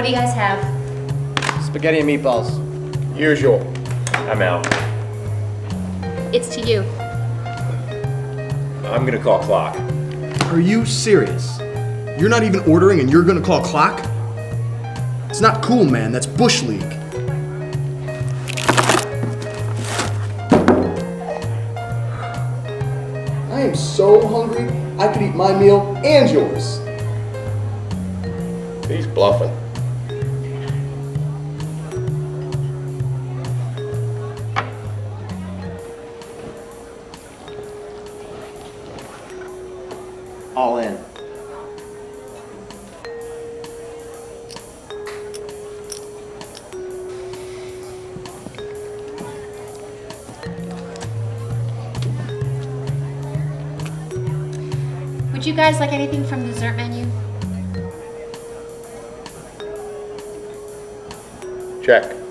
What do you guys have? Spaghetti and meatballs. Usual. I'm out. It's to you. I'm gonna call clock. Are you serious? You're not even ordering and you're gonna call clock? It's not cool, man. That's Bush League. I am so hungry, I could eat my meal and yours. He's bluffing. All in. Would you guys like anything from the dessert menu? Check.